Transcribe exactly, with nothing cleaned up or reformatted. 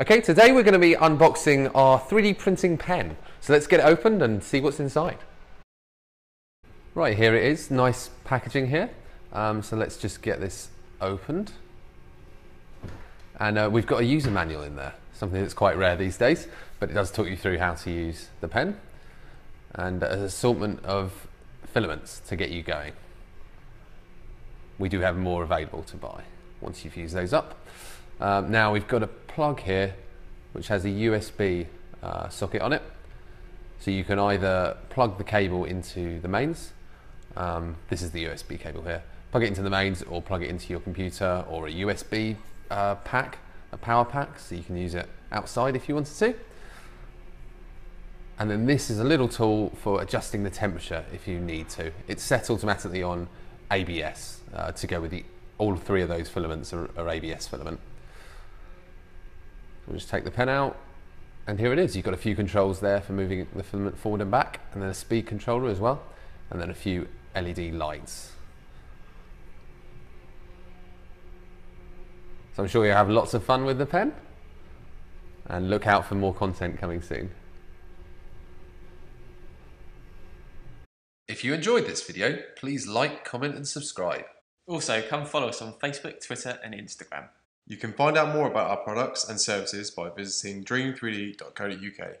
Okay, today we're going to be unboxing our three D printing pen. So let's get it opened and see what's inside. Right, here it is. Nice packaging here. Um, so let's just get this opened. And uh, we've got a user manual in there, something that's quite rare these days, but it does talk you through how to use the pen and an assortment of filaments to get you going. We do have more available to buy once you've used those up. Um, now we've got a plug here which has a U S B uh, socket on it, so you can either plug the cable into the mains, um, this is the U S B cable here, plug it into the mains or plug it into your computer or a U S B uh, pack, a power pack, so you can use it outside if you wanted to. And then this is a little tool for adjusting the temperature if you need to. It's set automatically on A B S uh, to go with the all three of those filaments are, are A B S filament. We'll just take the pen out and here it is. You've got a few controls there for moving the filament forward and back, and then a speed controller as well, and then a few L E D lights. So I'm sure you'll have lots of fun with the pen, and look out for more content coming soon. If you enjoyed this video, please like, comment and subscribe. Also, come follow us on Facebook, Twitter and Instagram. You can find out more about our products and services by visiting dream three D dot co dot U K.